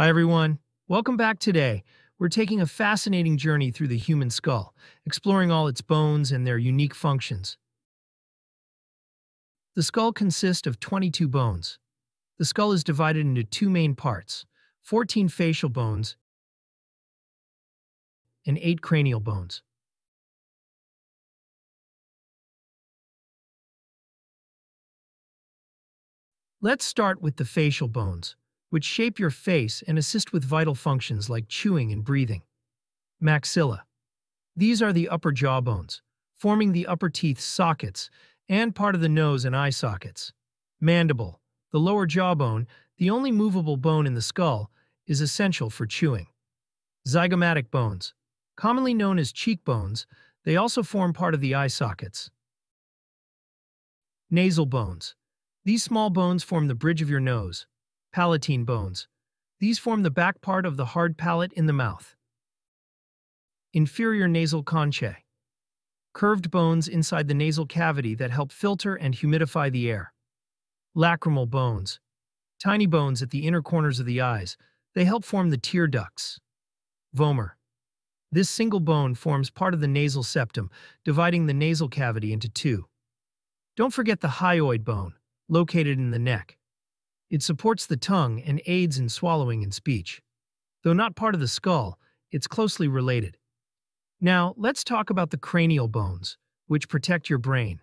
Hi everyone, welcome back today. We're taking a fascinating journey through the human skull, exploring all its bones and their unique functions. The skull consists of 22 bones. The skull is divided into two main parts, 14 facial bones and 8 cranial bones. Let's start with the facial bones, which shape your face and assist with vital functions like chewing and breathing. Maxilla. These are the upper jaw bones, forming the upper teeth sockets and part of the nose and eye sockets. Mandible. The lower jawbone, the only movable bone in the skull, is essential for chewing. Zygomatic bones. Commonly known as cheekbones, they also form part of the eye sockets. Nasal bones. These small bones form the bridge of your nose. Palatine bones. These form the back part of the hard palate in the mouth. Inferior nasal conchae. Curved bones inside the nasal cavity that help filter and humidify the air. Lacrimal bones. Tiny bones at the inner corners of the eyes. They help form the tear ducts. Vomer. This single bone forms part of the nasal septum, dividing the nasal cavity into two. Don't forget the hyoid bone, located in the neck. It supports the tongue and aids in swallowing and speech. Though not part of the skull, it's closely related. Now, let's talk about the cranial bones, which protect your brain.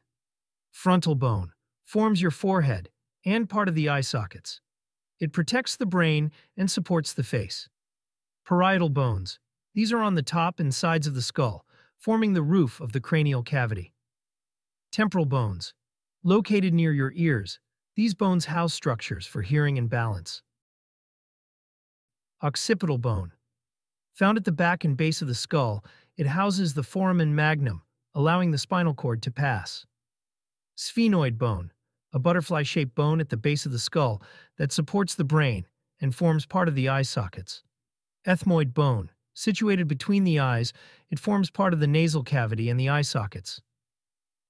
Frontal bone forms your forehead and part of the eye sockets. It protects the brain and supports the face. Parietal bones. These are on the top and sides of the skull, forming the roof of the cranial cavity. Temporal bones, located near your ears. These bones house structures for hearing and balance. Occipital bone. Found at the back and base of the skull, it houses the foramen magnum, allowing the spinal cord to pass. Sphenoid bone, a butterfly-shaped bone at the base of the skull that supports the brain and forms part of the eye sockets. Ethmoid bone, situated between the eyes, it forms part of the nasal cavity and the eye sockets.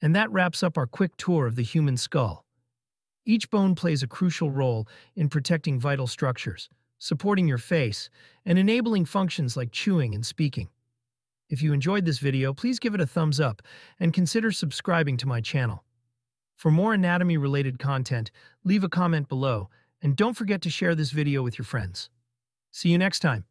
And that wraps up our quick tour of the human skull. Each bone plays a crucial role in protecting vital structures, supporting your face, and enabling functions like chewing and speaking. If you enjoyed this video, please give it a thumbs up and consider subscribing to my channel. For more anatomy-related content, leave a comment below, and don't forget to share this video with your friends. See you next time!